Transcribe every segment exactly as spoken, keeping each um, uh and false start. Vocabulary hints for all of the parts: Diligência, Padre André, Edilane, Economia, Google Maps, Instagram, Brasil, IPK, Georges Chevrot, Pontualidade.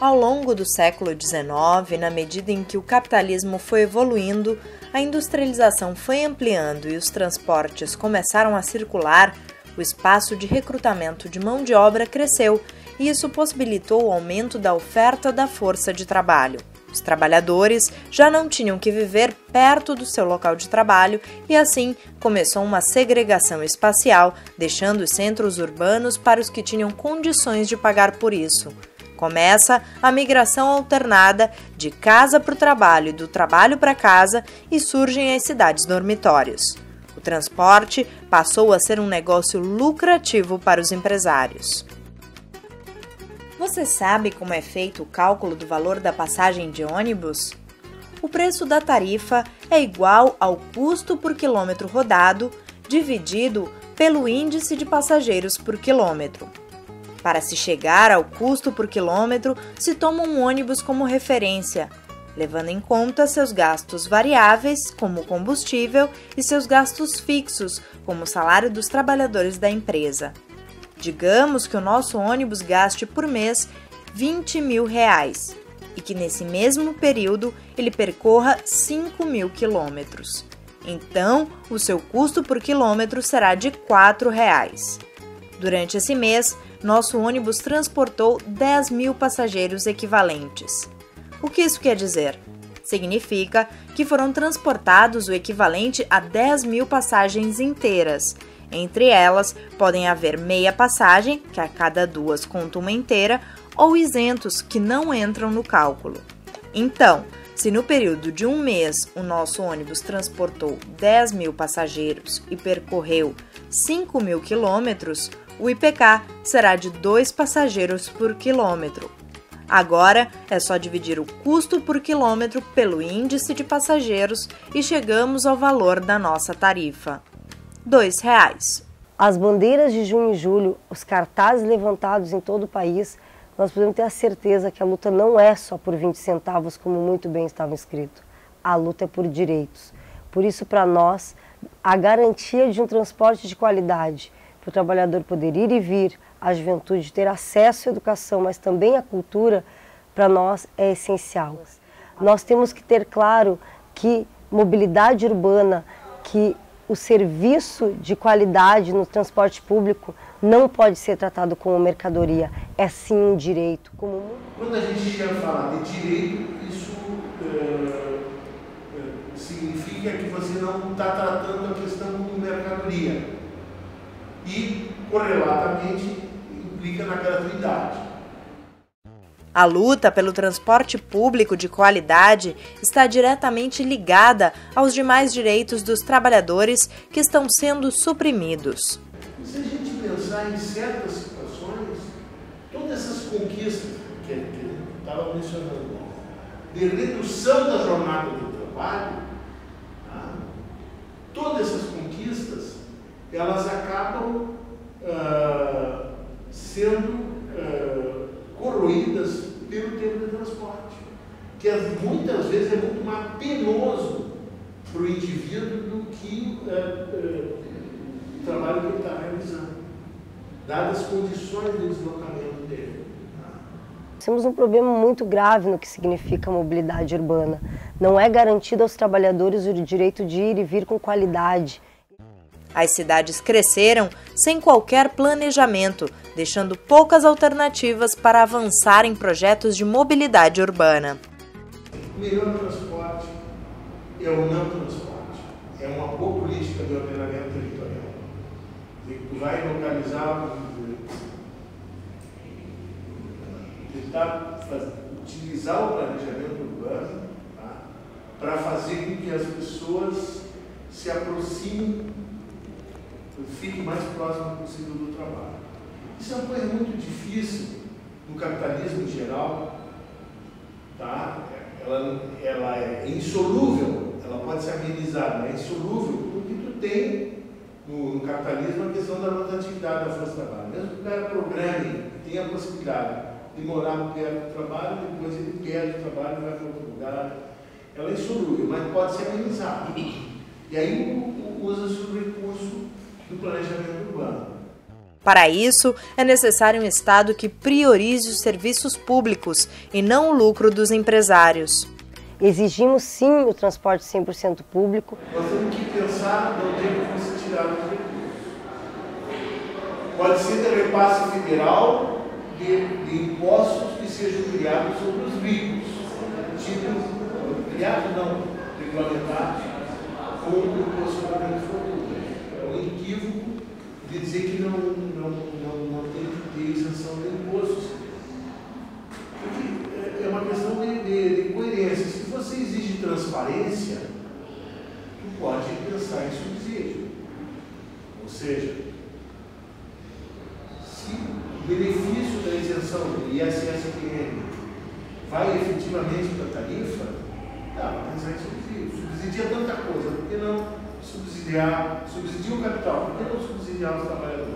Ao longo do século dezenove, na medida em que o capitalismo foi evoluindo, a industrialização foi ampliando e os transportes começaram a circular, o espaço de recrutamento de mão de obra cresceu e isso possibilitou o aumento da oferta da força de trabalho. Os trabalhadores já não tinham que viver perto do seu local de trabalho e assim começou uma segregação espacial, deixando os centros urbanos para os que tinham condições de pagar por isso. Começa a migração alternada de casa para o trabalho e do trabalho para casa e surgem as cidades dormitórios. O transporte passou a ser um negócio lucrativo para os empresários. Você sabe como é feito o cálculo do valor da passagem de ônibus? O preço da tarifa é igual ao custo por quilômetro rodado dividido pelo índice de passageiros por quilômetro. Para se chegar ao custo por quilômetro, se toma um ônibus como referência, levando em conta seus gastos variáveis, como combustível, e seus gastos fixos, como o salário dos trabalhadores da empresa. Digamos que o nosso ônibus gaste por mês vinte mil reais e que nesse mesmo período ele percorra cinco mil quilômetros. Então, o seu custo por quilômetro será de quatro reais. Durante esse mês, nosso ônibus transportou dez mil passageiros equivalentes. O que isso quer dizer? Significa que foram transportados o equivalente a dez mil passagens inteiras. Entre elas, podem haver meia passagem, que a cada duas conta uma inteira, ou isentos, que não entram no cálculo. Então, se no período de um mês o nosso ônibus transportou dez mil passageiros e percorreu cinco mil quilômetros, o I P K será de dois passageiros por quilômetro. Agora, é só dividir o custo por quilômetro pelo índice de passageiros e chegamos ao valor da nossa tarifa. dois reais. As bandeiras de junho e julho, os cartazes levantados em todo o país, nós podemos ter a certeza que a luta não é só por vinte centavos, como muito bem estava escrito. A luta é por direitos. Por isso, para nós, a garantia de um transporte de qualidade, para o trabalhador poder ir e vir, a juventude ter acesso à educação, mas também à cultura, para nós é essencial. Nós temos que ter claro que mobilidade urbana, que o serviço de qualidade no transporte público não pode ser tratado como mercadoria, é sim um direito. Como... Quando a gente quer falar de direito, isso é, significa que você não está tratando a questão como mercadoria e, correlatamente, implica na gratuidade. A luta pelo transporte público de qualidade está diretamente ligada aos demais direitos dos trabalhadores que estão sendo suprimidos. E se a gente pensar em certas situações, todas essas conquistas que eu estava mencionando, de redução da jornada de trabalho, tá? Todas essas conquistas, elas acabam uh, sendo uh, corroídas pelo tempo de transporte, que muitas vezes é muito mais penoso para o indivíduo do que é, é, o trabalho que ele está realizando, dadas as condições do deslocamento dele. Temos um problema muito grave no que significa mobilidade urbana. Não é garantido aos trabalhadores o direito de ir e vir com qualidade. As cidades cresceram sem qualquer planejamento, deixando poucas alternativas para avançar em projetos de mobilidade urbana. O melhor transporte é o não transporte. É uma boa política de ordenamento territorial. Tu vai localizar, tentar utilizar o planejamento urbano, tá? Para fazer com que as pessoas se aproximem, fique o mais próximo possível do trabalho. Isso é uma coisa muito difícil no capitalismo em geral, tá? ela, ela é insolúvel, ela pode ser amenizada, é insolúvel porque tu tem no, no capitalismo a questão da rotatividade da força de trabalho. Mesmo que o cara programe, tenha a possibilidade de morar perto do trabalho, depois ele perde o trabalho e vai para outro lugar. Ela é insolúvel, mas pode ser amenizada. E aí usa-se o recurso do planejamento urbano. Para isso, é necessário um Estado que priorize os serviços públicos e não o lucro dos empresários. Exigimos sim o transporte cem por cento público. Nós temos que pensar no tempo que você tirar dos recursos. Pode ser de repasse federal de, de impostos que sejam criados sobre os ricos. Tipo, criados não, regulamentados, com o imposto sobre a fortuna. É um equívoco de dizer que não, não, não, não tem que ter isenção de impostos. É uma questão de, de, de coerência. Se você exige transparência, tu pode pensar em subsídio. Ou seja, se o benefício da isenção do I S S P M vai efetivamente para a tarifa, dá para pensar em subsídio. Subsidia tanta coisa, por que não subsidiar, subsidiar o capital? Por que não subsidiar os trabalhadores?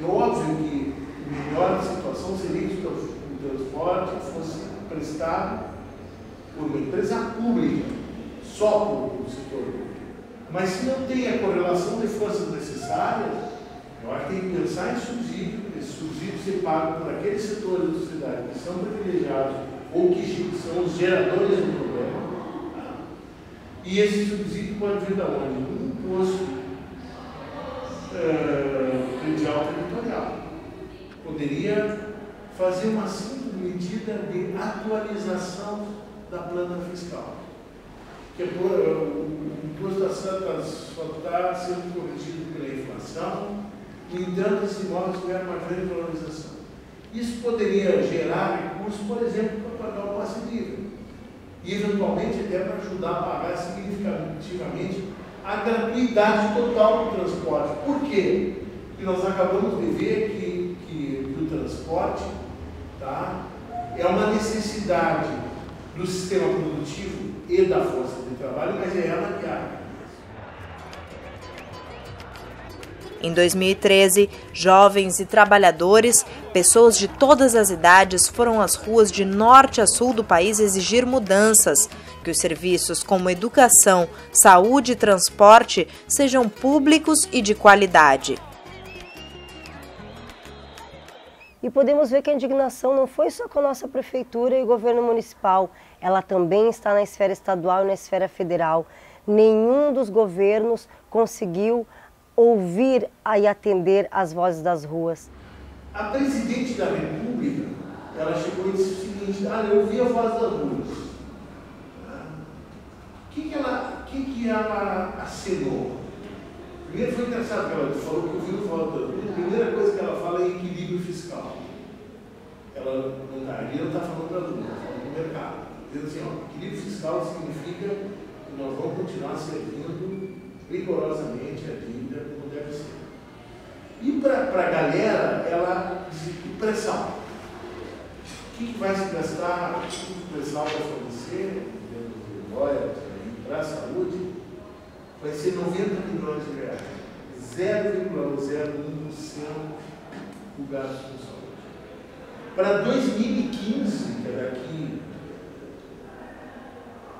É óbvio que a melhor situação seria que o transporte fosse prestado por uma empresa pública, só por um setor público. Mas se não tem a correlação de forças necessárias, eu acho que tem que pensar em subsídio, esse subsídio ser pago por aqueles setores da sociedade que são privilegiados ou que são os geradores do problema. E esse subsídio pode vir da onde? Um imposto uh, predial territorial. Poderia fazer uma simples medida de atualização da plana fiscal, que é por, o imposto das santas só está sendo corrigido pela inflação, e entrando esses imóveis tiveram uma grande valorização. Isso poderia gerar recursos, por exemplo, para pagar o passe livre, e eventualmente até para ajudar a pagar significativamente a gratuidade total do transporte. Por quê? Porque nós acabamos de ver que, que o transporte, tá? É uma necessidade do sistema produtivo e da força de trabalho, mas é ela que há. Em dois mil e treze, jovens e trabalhadores, pessoas de todas as idades, foram às ruas de norte a sul do país exigir mudanças, que os serviços como educação, saúde e transporte sejam públicos e de qualidade. E podemos ver que a indignação não foi só com a nossa prefeitura e governo municipal, ela também está na esfera estadual e na esfera federal. Nenhum dos governos conseguiu ouvir e atender as vozes das ruas. A presidente da República, ela chegou e disse o seguinte: ah, eu ouvi a voz das ruas. O que que ela, que que ela assinou? Primeiro foi interessado que ela falou que ouviu a voz das ruas. A primeira coisa que ela fala é equilíbrio fiscal. Ela não está falando das ruas, ela está falando do mercado. Dizendo assim, ó, equilíbrio fiscal significa que nós vamos continuar servindo rigorosamente a dívida como deve ser. E para a galera, ela diz que pré-sal. O que vai se gastar? O que o pré-sal vai fornecer? Para a saúde, vai ser noventa milhões de reais. zero vírgula zero um por cento do gasto com saúde. Para dois mil e quinze, que é daqui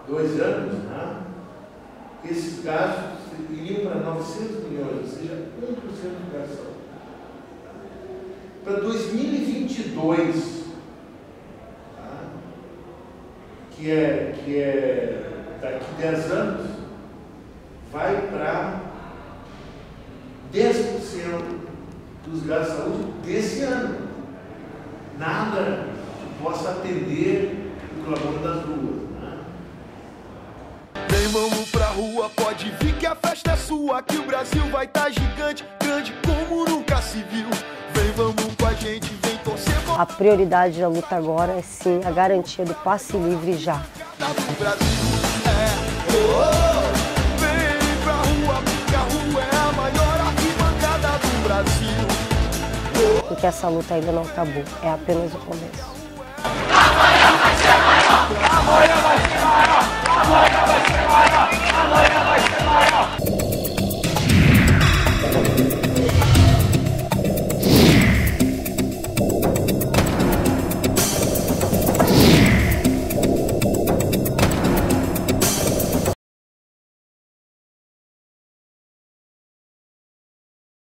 dois anos, né? Esses gastos iriam para novecentos milhões, ou seja, um por cento do gasto. Para dois mil e vinte e dois, tá? que, é, que é daqui dez anos, vai para dez por cento dos gastos de saúde desse ano. Nada que possa atender o clamor das ruas. Vem, vamos pra rua, pode vir que a festa é sua, que o Brasil vai tá gigante, grande como nunca se viu. Vem, vamos com a gente, vem torcer. A prioridade da luta agora é sim a garantia do passe livre já. Vem pra rua, porque a rua é a maior arquibancada do Brasil. Porque essa luta ainda não acabou, é apenas o começo. Amanhã vai ser maior, amanhã vai ser maior, amanhã vai ser maior.